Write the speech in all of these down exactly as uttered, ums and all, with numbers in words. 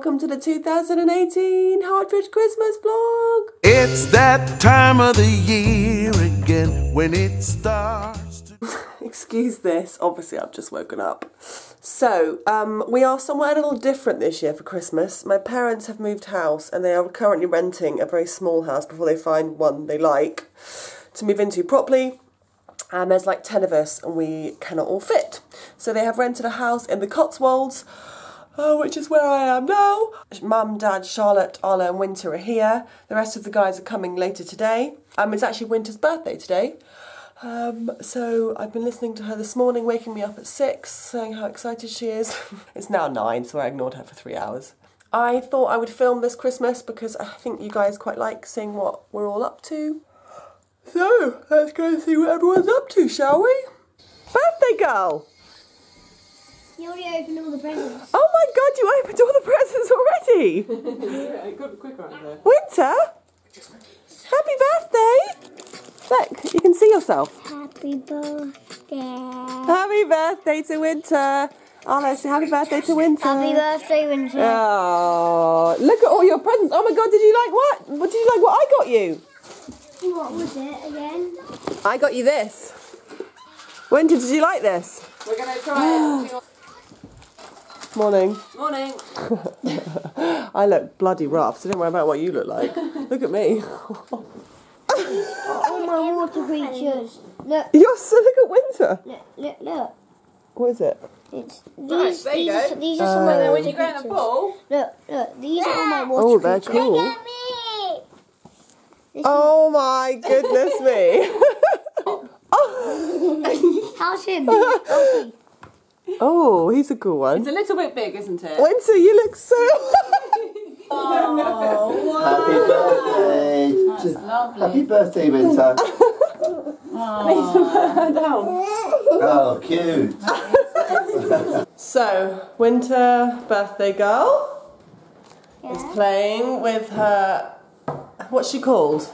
Welcome to the two thousand eighteen Hartridge Christmas vlog. It's that time of the year again when it starts to... Excuse this, obviously I've just woken up. So, um, we are somewhere a little different this year for Christmas. My parents have moved house and they are currently renting a very small house before they find one they like to move into properly. And there's like ten of us and we cannot all fit. So they have rented a house in the Cotswolds, uh, which is where I am now. Mum, Dad, Charlotte, Arla and Winter are here. The rest of the guys are coming later today. Um, it's actually Winter's birthday today. Um, so I've been listening to her this morning, waking me up at six, saying how excited she is. It's now nine, so I ignored her for three hours. I thought I would film this Christmas because I think you guys quite like seeing what we're all up to. So, let's go and see what everyone's up to, shall we? Birthday girl! You already opened all the presents. Oh my god, you opened all the presents already! Yeah, it got quicker out there. Winter! Happy birthday! Look, you can see yourself. Happy birthday. Happy birthday to Winter! Oh, let's say happy birthday to Winter. Happy birthday, Winter. Oh, look at all your presents. Oh my god, did you like what? What did you like what I got you? What was it again? I got you this. Winter, did you like this? We're going to try it. Morning. Morning. I look bloody rough, so don't worry about what you look like. Look at me. Oh my water creatures. Look. You're so, look at Winter. Look, look, look. What is it? It's these, right, these, are, these are um, some of my water creatures. When you go in the pool. Look, look, these yeah. are all my water oh, creatures. Oh, they're cool. Look at me. Oh my goodness me! Oh. How's him? How's he? Oh, he's a cool one. It's a little bit big, isn't it? Winter, you look so... Oh, wow. Happy birthday! That's lovely. Happy birthday, Winter. Oh, cute. So, Winter, birthday girl, yeah. is playing with her... What's she called?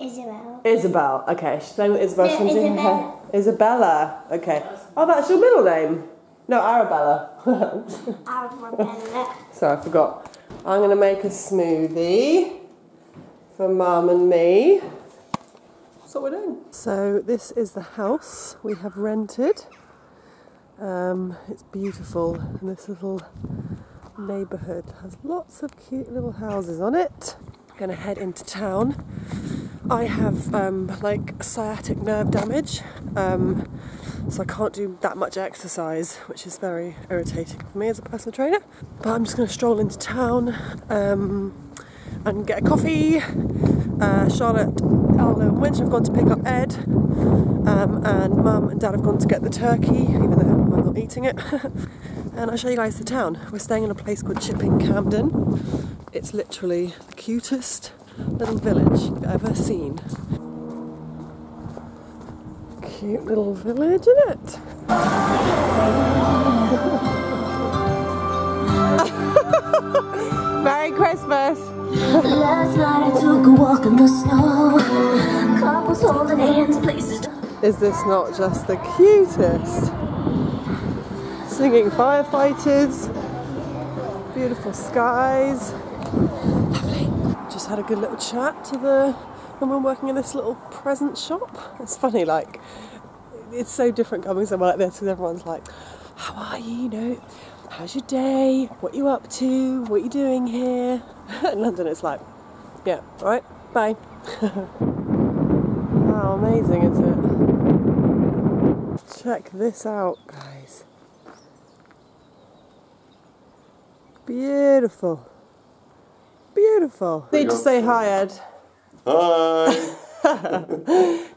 Isabel. Isabel, okay. She's playing with Isabel. No, Isabella. Isabella, okay. Oh, that's your middle name. No, Arabella. Arabella. Sorry, I forgot. I'm going to make a smoothie for Mum and me. That's what we're doing. So this is the house we have rented. Um, it's beautiful. And this little neighbourhood has lots of cute little houses on it. Gonna head into town. I have um, like sciatic nerve damage, um, so I can't do that much exercise, which is very irritating for me as a personal trainer. But I'm just gonna stroll into town um, and get a coffee. Uh, Charlotte, Arla and Winter have gone to pick up Ed, um, and Mum and Dad have gone to get the turkey, even though I'm not eating it. And I'll show you guys the town. We're staying in a place called Chipping Camden. It's literally the cutest little village I've ever seen. Cute little village, isn't it? Merry Christmas! Last night I took a walk in the snow. Couples holding hands, places. Is this not just the cutest? Singing firefighters, beautiful skies, lovely. Just had a good little chat to the woman working in this little present shop. It's funny, like, it's so different coming somewhere like this because everyone's like, how are you, you know, how's your day, what are you up to, what are you doing here? In London it's like, yeah, alright, bye. How amazing is it? Check this out, guys. Beautiful. Beautiful. Need to say hi, Ed. Hi.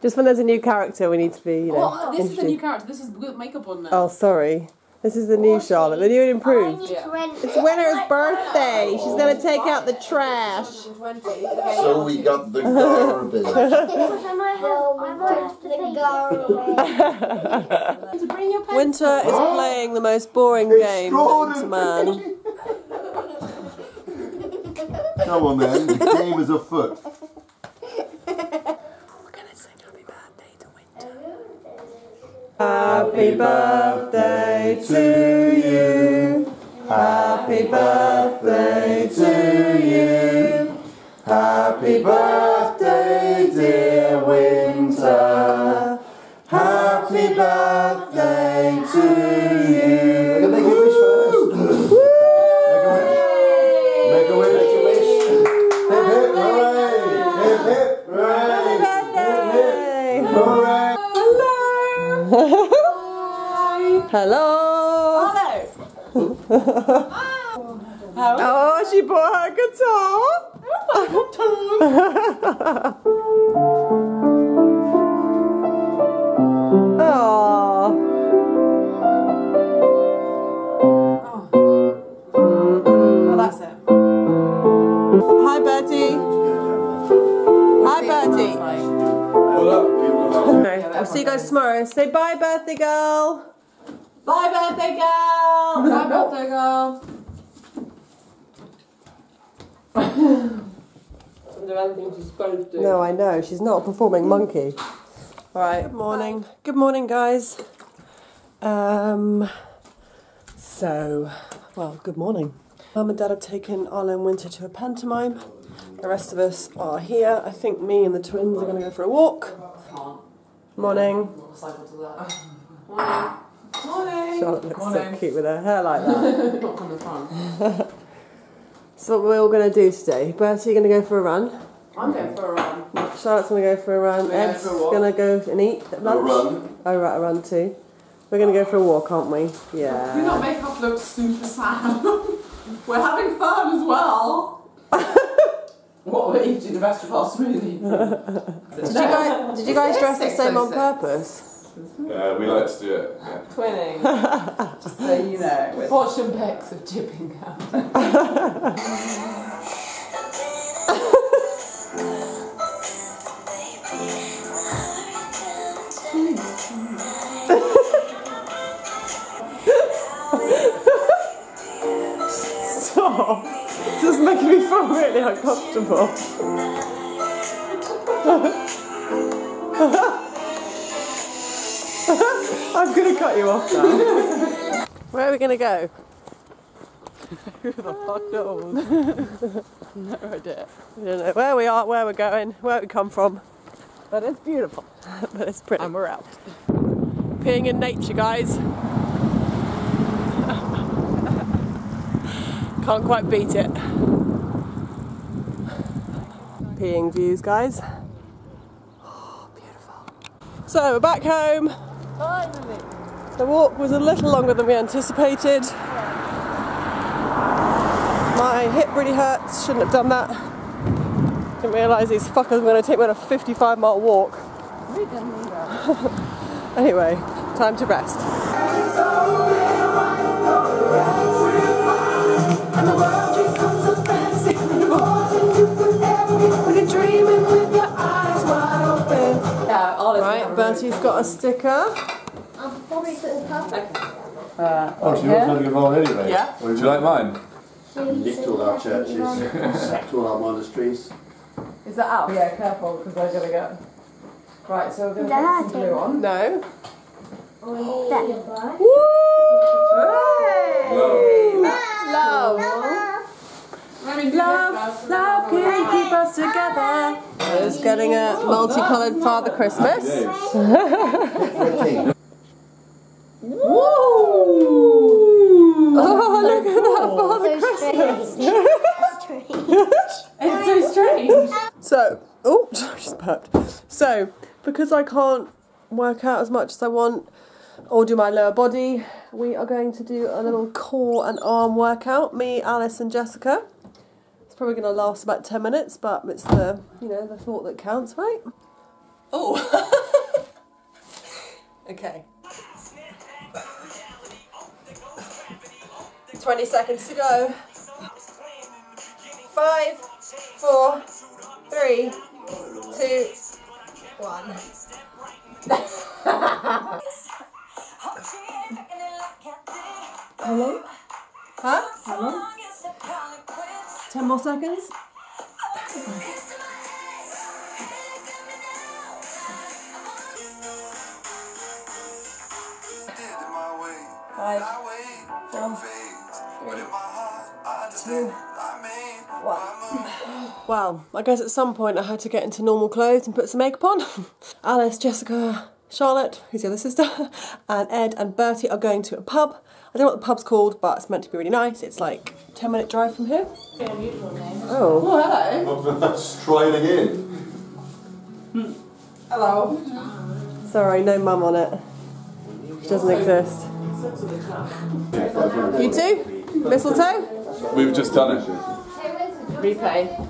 Just when there's a new character, we need to be, you know. Oh, this is the new character. This is good makeup on now. Oh, sorry. This is the new Charlotte. The new and improved. It's Winter's birthday. She's going to take out the trash. So we got the garbage. Winter is playing the most boring game known to man. Come on then, the game is afoot. We're going to sing happy birthday to Winter. Happy birthday to you. Happy Happy birthday to you. Happy birthday, dear Winter. Happy birthday to you. Make a wish first. Make a wish. Make a wish. Hip hip hooray! Hip hip hooray! Hip hip hooray! Hello. Hello. Oh, oh, she bought her guitar. Oh, oh. Oh, that's it. Hi, Bertie. Hi, Bertie. Okay, I'll see you guys tomorrow. Say bye, birthday girl. Bye, birthday girl! Bye, birthday girl! I don't think she's supposed to. No, I know. She's not a performing monkey. Alright. Good morning. Bye. Good morning, guys. Um, so, well, good morning. Mum and Dad have taken Arlo and Winter to a pantomime. The rest of us are here. I think me and the twins are going to go for a walk. Morning. Morning. Morning. Charlotte looks Morning. so cute with her hair like that. Not on the front. So what we're all going to do today. Bertie, you're going to go for a run. I'm going for a run. Charlotte's going to go for a run. Yeah, Ed's going to go and eat at lunch. A run. Oh right, a run too. We're going to go for a walk, aren't we? Yeah. Do not make us look super sad. We're having fun as well. What were you doing the rest of our smoothie? Did you guys, did you guys dress the same on purpose? Yeah, we like to do it. Yeah. Twinning. Just so you know. With fortune picks of Chipping Camden. Stop. It's just making me feel really uncomfortable. I'm going to cut you off now. Where are we going to go? Who the fuck knows? No idea. We don't know where we are, where we're going, where we come from. But it's beautiful. But it's pretty. And we're out. Being in nature, guys. Can't quite beat it. Peeing views, guys. Oh, beautiful. So, we're back home. Finally. The walk was a little longer than we anticipated. My hip really hurts, shouldn't have done that. Didn't realise these fuckers were going to take me on a fifty-five mile walk. We didn't either. Anyway, time to rest. Bertie's got a sticker. I'm probably sitting perfect. Uh, oh, so yours going to go on anyway? Yeah. Would you like mine? Nicked all our churches, sacked all our monasteries. Is that out? Yeah, careful, because they're going to go. Right, so we're going to put some glue on. No. Woo! Hooray! Love. Love. Love. Love can keep us together. I was getting a multicoloured Father Christmas. Whoa! Oh, look at that Father Christmas! It's so strange. So, oh, she's burped. So, because I can't work out as much as I want or do my lower body, we are going to do a little core and arm workout. Me, Alice, and Jessica. Probably going to last about ten minutes, but it's the, you know, the thought that counts, right? Oh. Okay. twenty seconds to go. Five, four, three, two, one. Hello? Huh? Hello? Ten more seconds. Five, four, you. Well, well, I guess at some point I had to get into normal clothes and put some makeup on. Alice, Jessica, Charlotte, who's the other sister, and Ed and Bertie are going to a pub. I don't know what the pub's called, but it's meant to be really nice. It's like a ten minute drive from here. Yeah, unusual name. Oh. Oh, hello. I'm striding in. Hello. Sorry, no mum on it. She doesn't exist. You two? Mistletoe? We've just done it. Replay.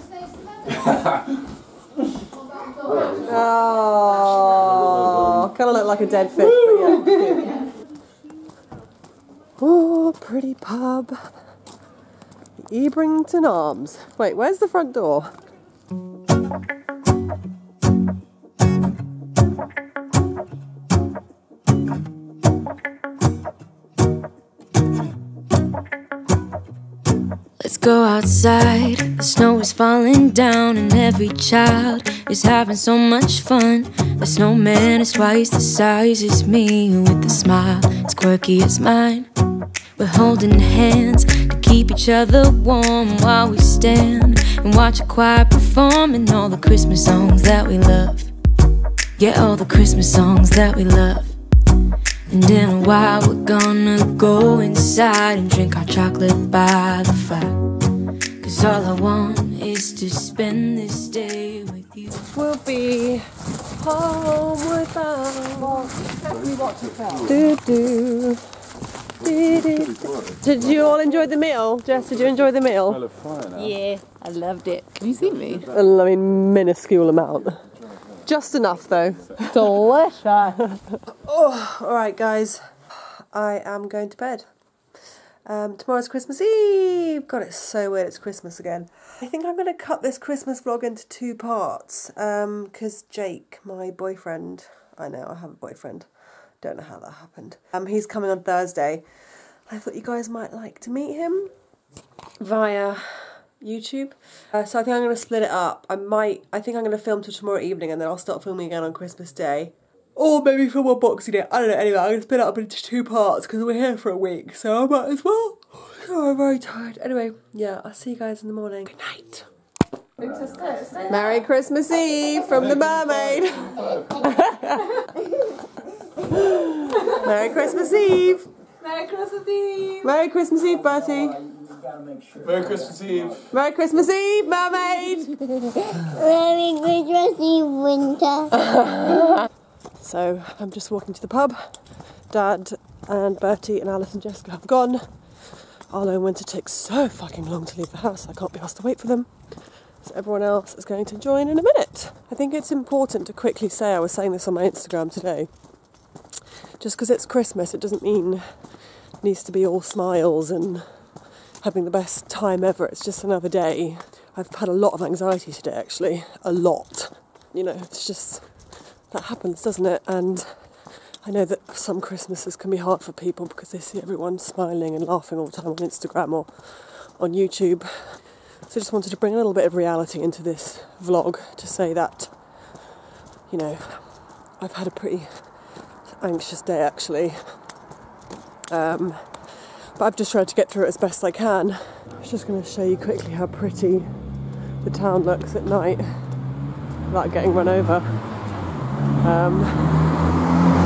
Oh, kind of look like a dead fish, but yeah. Oh, pretty pub. The Ebrington Arms. Wait, where's the front door? Let's go outside. The snow is falling down and every child is having so much fun. The snowman is twice the size as me, with a smile as quirky as mine. We're holding hands to keep each other warm while we stand and watch a choir perform, and all the Christmas songs that we love. Yeah, all the Christmas songs that we love. And in a while we're gonna go inside and drink our chocolate by the fire, 'cause all I want is to spend this day with you. We'll be home without we watch it out. Do do. Did you all enjoy the meal? Jess, did you enjoy the meal? Yeah, I loved it. Can you see me? I mean, minuscule amount. Just enough though. Delicious. Oh, alright guys, I am going to bed. Um, tomorrow's Christmas Eve. God, it's so weird it's Christmas again. I think I'm going to cut this Christmas vlog into two parts because um, Jake, my boyfriend, I know I have a boyfriend, don't know how that happened. Um, he's coming on Thursday. I thought you guys might like to meet him via YouTube. Uh, so I think I'm going to split it up. I might, I think I'm going to film till tomorrow evening and then I'll start filming again on Christmas Day. Or maybe film on Boxing Day. I don't know, anyway, I'm going to split it up into two parts because we're here for a week, so I might as well. Oh, I'm very tired. Anyway, yeah, I'll see you guys in the morning. Good night. Merry Christmas Eve from the mermaid. Merry Christmas Eve! Merry Christmas Eve! Merry Christmas Eve, Bertie! Merry Christmas Eve! Merry Christmas Eve, mermaid! Merry Christmas Eve, winter! So, I'm just walking to the pub. Dad and Bertie and Alice and Jessica have gone. Arlo and Winter takes so fucking long to leave the house, I can't be asked to wait for them. So everyone else is going to join in a minute. I think it's important to quickly say, I was saying this on my Instagram today, just because it's Christmas, it doesn't mean it needs to be all smiles and having the best time ever. It's just another day. I've had a lot of anxiety today, actually. A lot. You know, it's just, that happens, doesn't it? And I know that some Christmases can be hard for people because they see everyone smiling and laughing all the time on Instagram or on YouTube. So I just wanted to bring a little bit of reality into this vlog to say that, you know, I've had a pretty anxious day actually, um, but I've just tried to get through it as best I can. I was just going to show you quickly how pretty the town looks at night without getting run over. Um,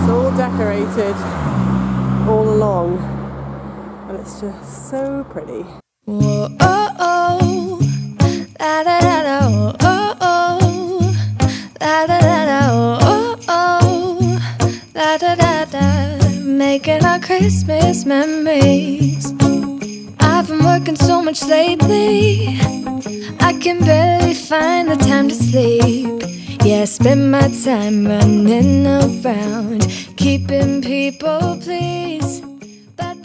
it's all decorated all along and it's just so pretty. Whoa, oh, oh. La, da, da, da, oh, oh, oh. La, da, da, da, oh, oh, oh. La, da, da, da. Making our Christmas memories. I've been working so much lately, I can barely find the time to sleep. Yeah, I spend my time running around, keeping people pleased.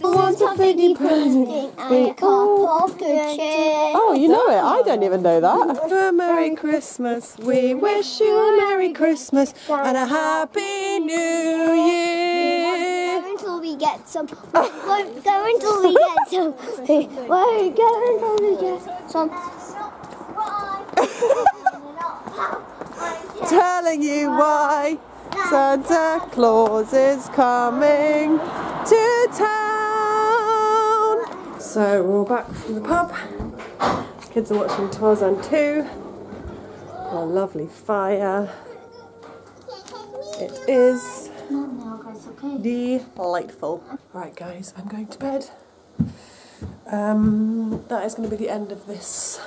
What a pretty present. I call pop good cheer. Oh, you know it. I don't even know that. A Merry Christmas. We wish you a Merry Christmas and a Happy New Year. Go until we get some. Won't go until we get some. Won't go until we get some. Telling you why Santa Claus is coming to town. So we're all back from the pub. Kids are watching Tarzan two. A lovely fire. It is delightful. Right guys, I'm going to bed. Um, that is going to be the end of this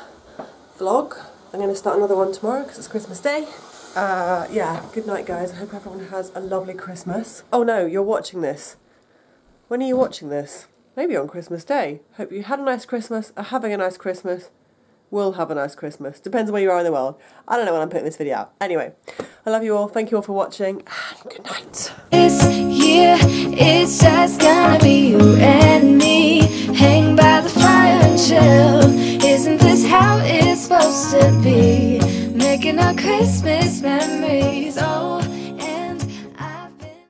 vlog. I'm going to start another one tomorrow because it's Christmas Day. Uh, yeah, good night guys. I hope everyone has a lovely Christmas. Oh no, you're watching this. When are you watching this? Maybe on Christmas Day. Hope you had a nice Christmas, are having a nice Christmas, will have a nice Christmas. Depends on where you are in the world. I don't know when I'm putting this video out. Anyway, I love you all. Thank you all for watching and good night. This year, it's just gonna be